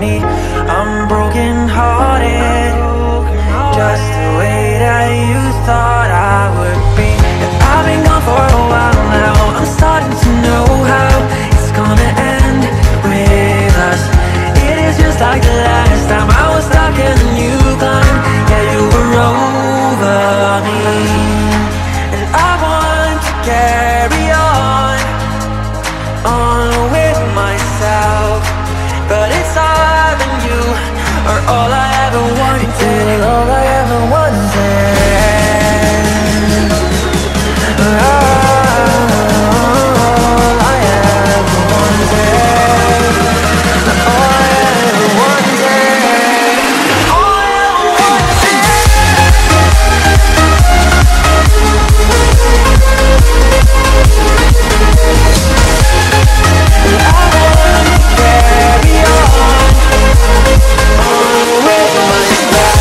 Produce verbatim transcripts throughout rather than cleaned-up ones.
me. I'm broken hearted, just the way that you thought I would be. And I've been gone for a while now, I'm starting to know how it's gonna end with us. It is just like the last time I was stuck and you climbed. Yeah, you were over me, and I want to carry on, on with myself. But it's I and you are all I ever wanted, all I ever wanted. All I ever wanted, all I ever wanted, all I ever wanted. I want to carry on, on with myself.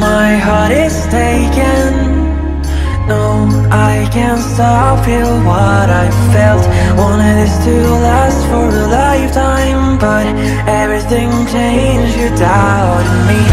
My heart is taken, no, I can't stop, feel what I felt. Wanted this to last for a lifetime, but everything changed, you doubted me.